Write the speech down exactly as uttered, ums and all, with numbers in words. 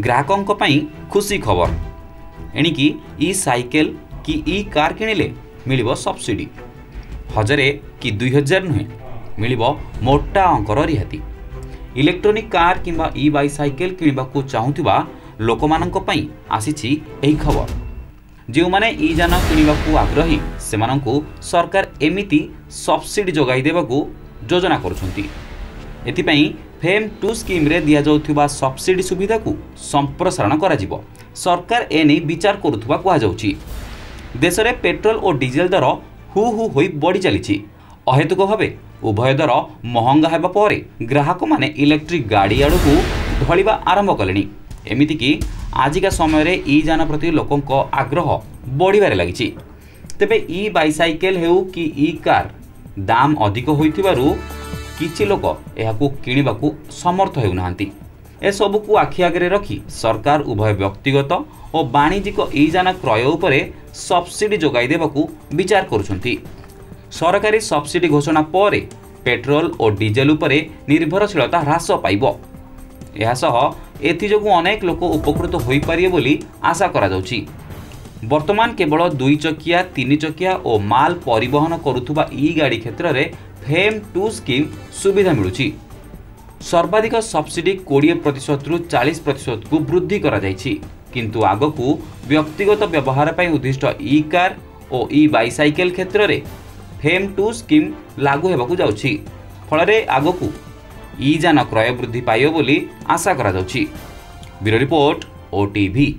ग्राहकों पाई खुशी खबर एणिकी इ साइकेल कि इ कार किणिले मिलिबो सब्सिडी हजार कि दुई हजार नुहे मिलिबो मोटा अंकर रिहाती। इलेक्ट्रोनिक कार किंबा इ बाइसाइकेल किनिबाकू चाहुथिबा लोकमाननक पाई आसीछि एही खबर। जो माने इ जान किनिबाकू आग्रही सेमाननकू सरकार एमिति सब्सिडी जोगाई देबाकू योजना करूछन्ती। एथिपाई फेम टू स्कीम रे दिया जाउथिबा सब्सिडी सुविधा को संप्रसारण कराजिबो। सरकार ए नै विचार करूथबा कुआ जाउछि। देश में पेट्रोल और डीजेल दर हु हु होई बढ़ी चली अहेतुक भाव उभय दर महंगा होगा पर ग्राहक माने इलेक्ट्रिक गाड़ी आड़ को ढलिबा आरंभ कले। एमितिकी आजिका समय रे ई जान प्रति लोक आग्रह बढ़वे लगी। तेबे ई बाइसाइकेल हेउ कि ई कार दाम अधिक होइथिबारु किछि लोक एहाकू किनिबाकू समर्थ हेउ नाहांती। एसबू को आखि आगे रखी सरकार उभय व्यक्तिगत और वाणिज्यिक ई जान क्रय उपरे सब्सिडी जोगाई देबाकू विचार करुछन्ती। सरकारी सब्सिडी घोषणा पर पेट्रोल और डीजेल उपरे निर्भरशीलता ह्रास पाइबो। एहा सह एथि जोगु अनेक लोक उपकृत होई पारिए बोली आशा करा जाउछि। वर्तमान केवल दुई चकिया तीन चकिया और माल परिवहन करुथुबा ई गाड़ी क्षेत्र में फेम टू स्कीम सुविधा मिलुछि। सर्वाधिक सब्सिडी कोड़े प्रतिशत रु चालीस प्रतिशत को वृद्धि करा जाइछि। किंतु आगकू व्यक्तिगत व्यवहार पर उद्दिष्ट ई कार और ई बाइसाइकेल क्षेत्र में फेम टू स्कीम लागू होबाकू जाउछि। फलरे आगकू ई जान क्रय वृद्धि पाइयो बोली आशा करा जाउछि। Bureau report O T we.